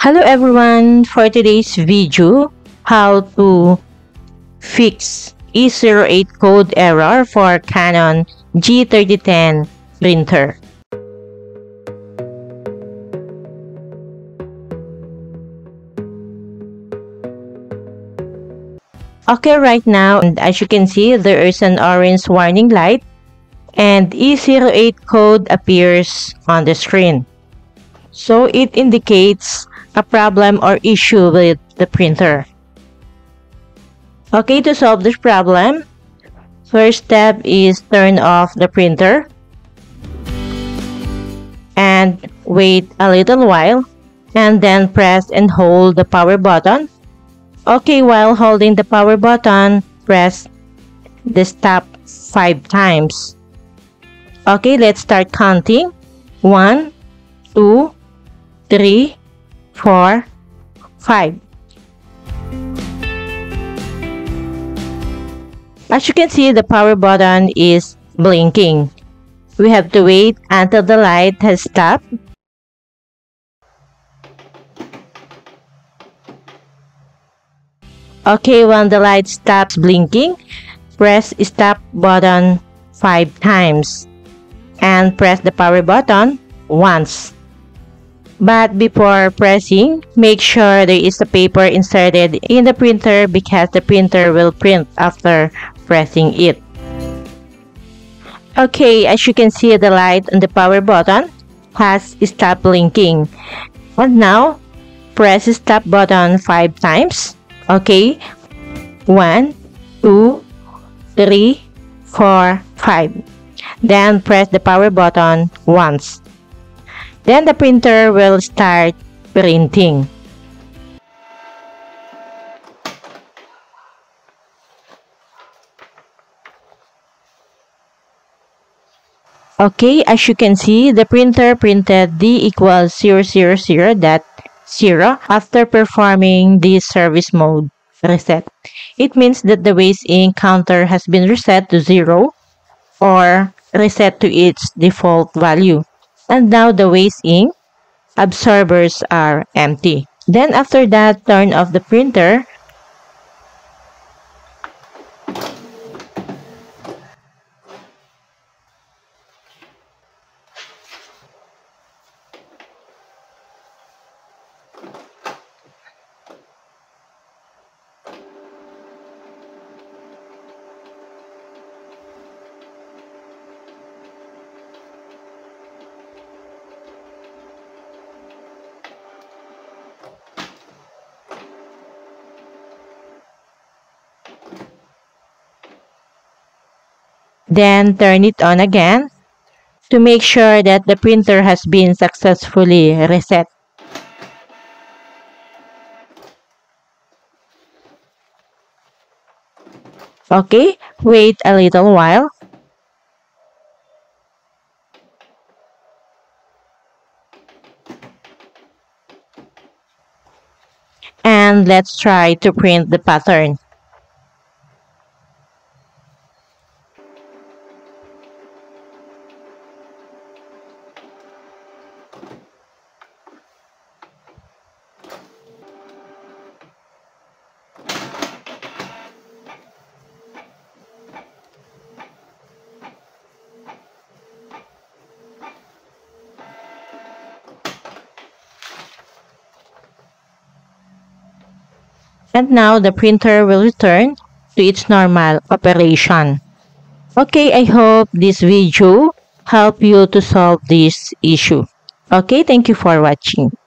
Hello everyone, for today's video, how to fix E08 code error for Canon G3010 printer. Okay, right now, and as you can see, there is an orange warning light and E08 code appears on the screen. So it indicates a problem or issue with the printer. Okay, to solve this problem, first step is turn off the printer and wait a little while, and then press and hold the power button. Okay, while holding the power button, press the stop 5 times. Okay, let's start counting. 1, 2, 3, 4, 5. As you can see, the power button is blinking. We have to wait until the light has stopped. Okay, when the light stops blinking, press stop button 5 times and press the power button once. But before pressing, make sure there is a paper inserted in the printer, because the printer will print after pressing it. Okay, as you can see, the light on the power button has stopped blinking. And now, press stop button 5 times. Okay, 1, 2, 3, 4, 5. Then press the power button once. Then the printer will start printing. Okay, as you can see, the printer printed D = 000.0 after performing the service mode reset. It means that the waste ink counter has been reset to 0 or reset to its default value. And now the waste ink absorbers are empty. Then after that, turn off the printer . Then turn it on again to make sure that the printer has been successfully reset. Okay, wait a little while. And let's try to print the pattern. And now the printer will return to its normal operation. Okay, I hope this video helped you to solve this issue. Okay, thank you for watching.